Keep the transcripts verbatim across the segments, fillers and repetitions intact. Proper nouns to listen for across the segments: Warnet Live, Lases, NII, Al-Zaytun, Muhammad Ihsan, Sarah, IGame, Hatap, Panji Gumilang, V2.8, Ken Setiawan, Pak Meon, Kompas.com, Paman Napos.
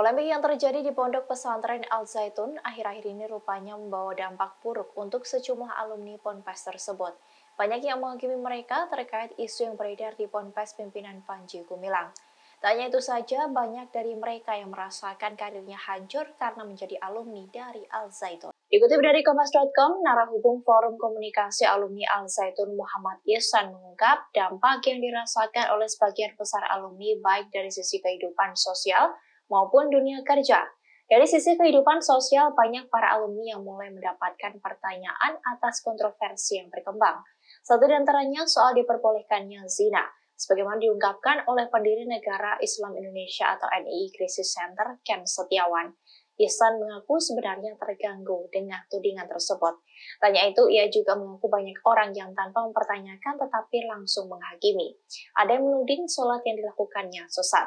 Polemik yang terjadi di pondok pesantren Al-Zaytun akhir-akhir ini rupanya membawa dampak buruk untuk sejumlah alumni Ponpes tersebut. Banyak yang menghakimi mereka terkait isu yang beredar di Ponpes pimpinan Panji Gumilang. Tak hanya itu saja, banyak dari mereka yang merasakan karirnya hancur karena menjadi alumni dari Al-Zaytun. Dikutip dari Kompas titik com, Narahubung Forum Komunikasi Alumni Al-Zaytun Muhammad Ihsan mengungkap dampak yang dirasakan oleh sebagian besar alumni baik dari sisi kehidupan sosial maupun dunia kerja. Dari sisi kehidupan sosial, banyak para alumni yang mulai mendapatkan pertanyaan atas kontroversi yang berkembang. Satu di antaranya soal diperbolehkannya zina, sebagaimana diungkapkan oleh pendiri Negara Islam Indonesia atau N I I Crisis Center, Ken Setiawan. Ihsan mengaku sebenarnya terganggu dengan tudingan tersebut. Tanya itu, ia juga mengaku banyak orang yang tanpa mempertanyakan tetapi langsung menghakimi. Ada yang menuding sholat yang dilakukannya sesat.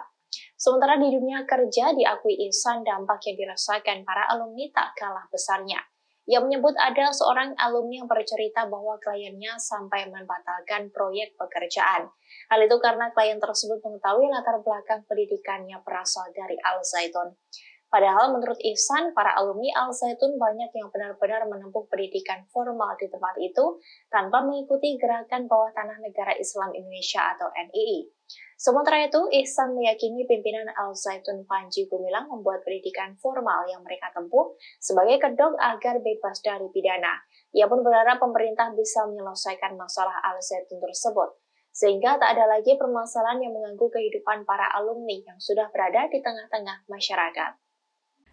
Sementara di dunia kerja, diakui Ihsan dampak yang dirasakan para alumni tak kalah besarnya. Ia menyebut ada seorang alumni yang bercerita bahwa kliennya sampai membatalkan proyek pekerjaan. Hal itu karena klien tersebut mengetahui latar belakang pendidikannya berasal dari Al-Zaytun. Padahal menurut Ihsan, para alumni Al-Zaytun banyak yang benar-benar menempuh pendidikan formal di tempat itu tanpa mengikuti gerakan bawah tanah Negara Islam Indonesia atau N I I. Sementara itu, Ihsan meyakini pimpinan Al-Zaytun Panji Gumilang membuat pendidikan formal yang mereka tempuh sebagai kedok agar bebas dari pidana. Ia pun berharap pemerintah bisa menyelesaikan masalah Al-Zaytun tersebut, sehingga tak ada lagi permasalahan yang mengganggu kehidupan para alumni yang sudah berada di tengah-tengah masyarakat.